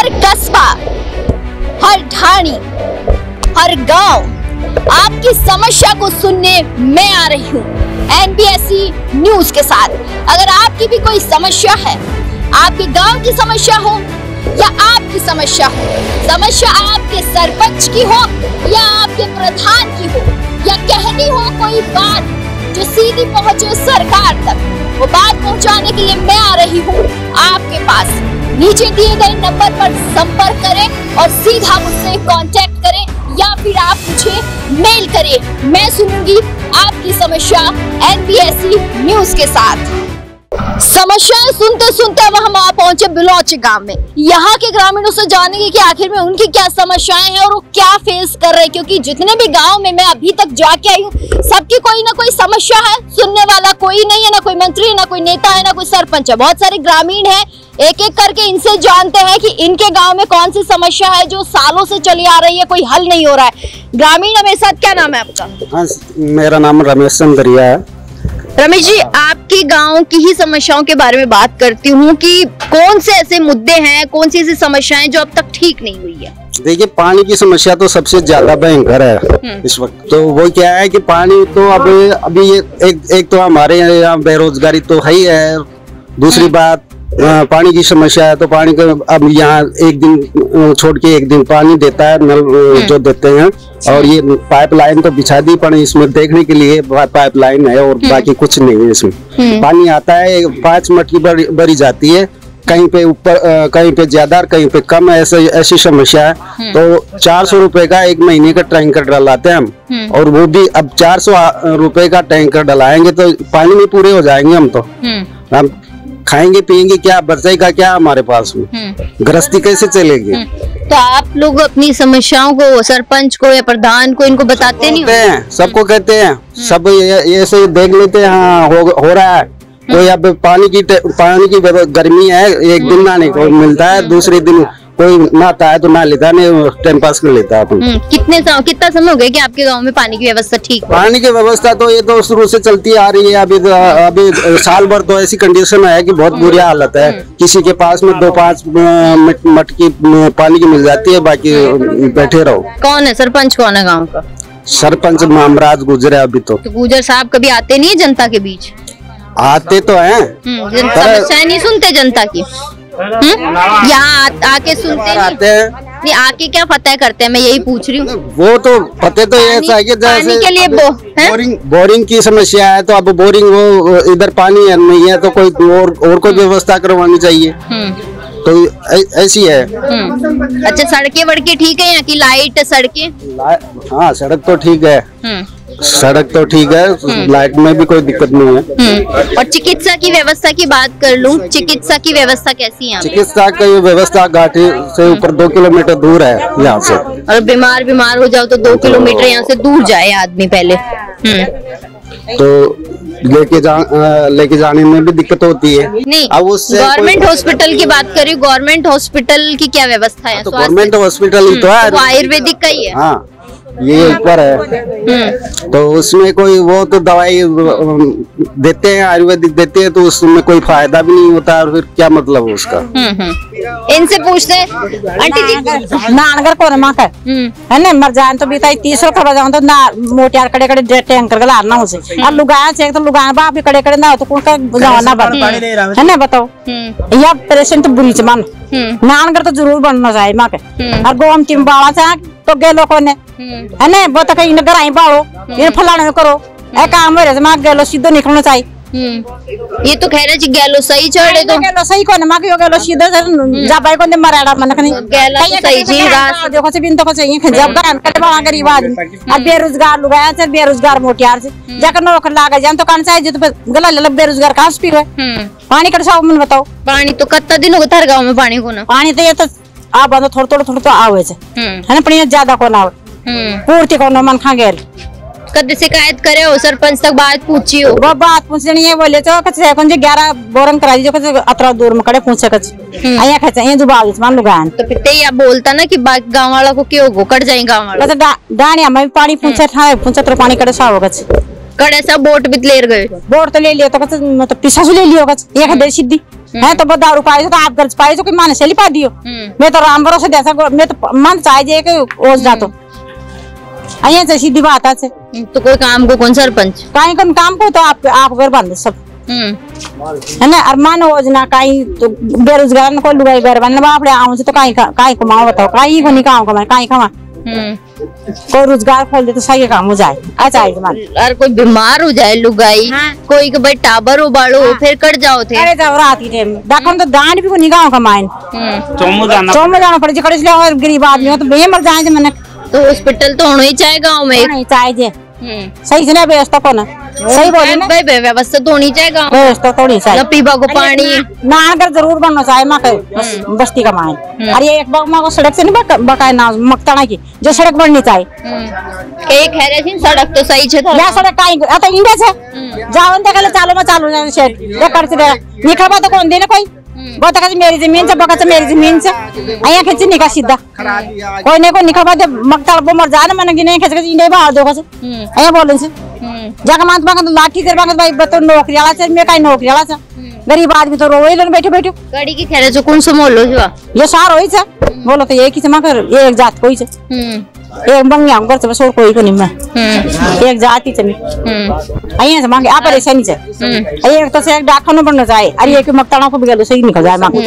हर कस्बा, हर ढाणी, हर गांव आपकी समस्या को सुनने मैं आ रही हूँ NBSC न्यूज के साथ। अगर आपकी भी कोई समस्या है, आपके गांव की समस्या हो या आपकी समस्या हो, समस्या आपके सरपंच की हो या आपके प्रधान की हो, या कहनी हो कोई बात जो सीधी पहुंचे सरकार तक, वो बात पहुंचाने के लिए मैं आ रही हूँ आपके पास। नीचे दिए गए नंबर पर संपर्क करें और सीधा मुझसे कांटेक्ट करें या फिर आप मुझे मेल करें। मैं सुनूंगी आपकी समस्या NBSC न्यूज के साथ। समस्याएं सुनते सुनते अब हम आ पहुंचे बिलौच गांव में। यहाँ के ग्रामीणों से जानेंगे कि आखिर में उनकी क्या समस्याएं हैं और वो क्या फेस कर रहे हैं, क्योंकि जितने भी गांव में मैं अभी तक जाके आई हूँ सबकी कोई ना कोई समस्या है। सुनने वाला कोई नहीं है, ना कोई मंत्री है, ना कोई नेता है, ना कोई सरपंच है। बहुत सारे ग्रामीण है, एक एक करके इनसे जानते हैं कि इनके गांव में कौन सी समस्या है जो सालों से चली आ रही है, कोई हल नहीं हो रहा है। ग्रामीण हमारे साथ, क्या नाम है आपका? हाँ, मेरा नाम रमेश चंद्रिया है। रमेश जी, आपके गांव की ही समस्याओं के बारे में बात करती हूँ कि कौन से ऐसे मुद्दे हैं, कौन सी ऐसी समस्याएं जो अब तक ठीक नहीं हुई है। देखिए, पानी की समस्या तो सबसे ज्यादा भयंकर है इस वक्त। तो वो क्या है कि पानी तो अभी एक तो हमारे यहाँ बेरोजगारी तो है ही है, दूसरी बात पानी की समस्या है। तो पानी का अब यहाँ एक दिन छोड़ के एक दिन पानी देता है, नल जो देते हैं, और ये पाइपलाइन तो बिछा दी पड़े इसमें देखने के लिए, पाइपलाइन है और बाकी कुछ नहीं है। इसमें पानी आता है 5 मिनट की बरी जाती है, कहीं पे ऊपर कहीं पे ज्यादा कहीं पे कम, ऐसी समस्या है। तो 400 रुपए का एक महीने का टैंकर डलाते हैं हम, और वो भी अब 400 रुपए का टैंकर डलाएंगे तो पानी में पूरे हो जाएंगे हम। तो हम खाएंगे पिएंगे क्या, बचेगा क्या हमारे पास में, गृहस्थी कैसे चलेगी? तो आप लोग अपनी समस्याओं को सरपंच को या प्रधान को इनको बताते नहीं हैं? सबको कहते हैं, सब ये से देख लेते हैं। हाँ, हो रहा है। कोई अब पानी की गर्मी है, एक दिन नहाने को मिलता है, दूसरे दिन कोई नहाता है तो नहा लेता, नहीं टाइम पास कर लेता है। कितना समय हो गया कि आपके गांव में पानी की व्यवस्था ठीक? पानी की व्यवस्था तो ये तो शुरू से चलती आ रही है। अभी साल भर तो ऐसी कंडीशन है कि बहुत बुरी हालत है। किसी के पास में 2-5 मटकी पानी की मिल जाती है, बाकी बैठे रहो। कौन है सरपंच, कौन है गाँव का? सरपंच मामराज गुजर है। अभी तो गुजर साहब कभी आते नहीं है जनता के बीच? आते तो हैं, समस्याएं नहीं सुनते जनता की। यहाँ आके सुनते नहीं, आके क्या फतेह करते हैं, मैं यही पूछ रही हूँ। वो तो फतेह तो ये चाहिए जैसे के लिए बोरिंग की समस्या है। तो अब बोरिंग वो इधर पानी है नहीं है तो कोई और कोई व्यवस्था करवानी चाहिए। तो ऐसी है। अच्छा, सड़कें वड़के ठीक है यहाँ की? लाइट सड़कें? हाँ, सड़क तो ठीक है, सड़क तो ठीक है, लाइट में भी कोई दिक्कत नहीं है। और चिकित्सा की व्यवस्था की बात कर लूं, चिकित्सा की व्यवस्था कैसी है? चिकित्सा की व्यवस्था घाटी से ऊपर 2 किलोमीटर दूर है यहाँ से, और बीमार हो जाओ तो 2 किलोमीटर यहाँ से दूर जाए आदमी पहले, तो लेके जाने में भी दिक्कत होती है। नहीं, अब उससे गवर्नमेंट हॉस्पिटल की बात करी, गवर्नमेंट हॉस्पिटल की क्या व्यवस्था है? तो गवर्नमेंट हॉस्पिटल तो है, आयुर्वेदिक का ही है। हाँ, ये ऊपर है तो उसमें कोई वो तो दवाई देते हैं, आयुर्वेदिक देते हैं, तो उसमें कोई फायदा भी नहीं होता और फिर क्या मतलब है उसका। इनसे पूछते आंटी जी नानगर कोरमा का है ना, मर जाए तो बीता 30 का बजाऊं तो ना मोटियार कड़े कड़े डेटे अंकर का लाना हो से और लुगाया चेक तो लुगाया बाप भी कड़े कड़े ना हो तो कौन का जाना बन है ना, बताओ। या पेशेंट बुरी चमान नानगर तो जरूर बनना चाहिए माँ के, और गोम टिम्बाड़ा चाहे तो गए लोगों ने है ना, वो तो कहीं नगर आई पाओ ये फलाने करो ऐ काम हो रहा है, गैलो सीधो निकलना चाहिए। ये तो कह रहे जी गैलो सही चढ़े तो गैलो सही कौन माँ की गैलो सीधो जाबाई कौन मराड़ा मन कहीं गैलो सही जी रास देखो से बिन तो को चाहिए जब गान करे बड़ा गरीब आदमी अब बेरोजगार लोग आया से बेरोजगार मोटियार से जाकर नौकर लागा जान तो कान चाहिए तो गला ललब बेरोजगार कहां से पी रहे पानी कर साहब मन बताओ। पानी तो कत्ता दिन हो तार गांव में पानी को ना पानी तो ये तो आ बंदो थोड़ा तो आवे से है ना, पानी ज्यादा को ना पूर्ति को ना मन खा गेल कद शिकायत करे हो सरपंच तक बात पूछी हो वो बात पूछनी है बोले तो कच्चे कौन जी 11 बोरन करा दी जो अतरा दूर में खड़े पूछे कच आया खचा ये जुबान मान लुगान तो पिते या बोलता ना कि गांव वाला को क्यों गो कट जाए गांव वाला तो डाणिया में पानी पूछे था पूछे तो पानी कड़े सा हो कच कड़े सा बोट भी ले गए बोट तो ले लिया तो कच मतलब पिसा से ले लियो कच एक दे सीधी है तो दारू पाए तो आप गर्ज पाए कि माने शैली पा दियो। मैं तो राम भरोसे जैसा मैं तो मन चाहिए तो अये से सीधी बात है तो कोई काम को कौन सरपंच कहीं कौन काम को तो आप घर बंद सब है ना अरमान योजना कहीं तो बेरोजगार को लुगाई घर बंद बापड़े आऊं से तो कहीं कहीं कमाओ बताओ कहीं को नहीं काम कमाए कहीं कमा कोई रोजगार खोल दे तो सही काम हो जाए अच्छा अरे कोई बीमार हो जाए लुगाई हाँ। कोई भाई टाबर उबाड़ो हाँ। फिर कट जाओ थे अरे जाओ रात के टाइम तो दान भी को नहीं गाँव कमाए चौमो जाना पड़े गरीब आदमी हो तो बेमर जाए मैंने तो हॉस्पिटल तो होना ही चाहिए गाँव में नहीं चाहिए सही से ना व्यवस्था को ना सही बोले ना भाई व्यवस्था तो होनी चाहिए गाँव व्यवस्था तो होनी चाहिए पीवा को पानी नहाकर जरूर बनना चाहिए माँ के बस्ती का माँ और ये एक बार माँ को सड़क से नहीं बकाए ना मकताना की जो सड़क बननी चाहिए एक है सड़क तो सही है सड़क कहीं जावन देखा चालो मैं चालू निकलवा तो कौन देना कोई बहुत मेरी जमीन से बका मेरी जमीन से अया खींची निका सीधा कोई नहीं कोई निका दे मकता वो मर जाने मन की नहीं खींच के इंडे बाहर दो से अया बोलन से जाके मात मांग तो लाठी कर मांग भाई बतो नौकरी वाला से मैं काई नौकरी वाला से गरीब आदमी तो रोए लन बैठे बैठे गाड़ी की खेरे जो कौन सो मोलो जो ये सार होई से बोलो तो एक ही समा कर एक जात कोई से एक मंगिया हम करते बस और कोई को नहीं मैं एक जाति चली अइया से मांगे आ परेशानी से एक तो से एक डाकनो बनना चाहिए अरे एक मक्ताना को भी गलो सही निकल जाए मांगो।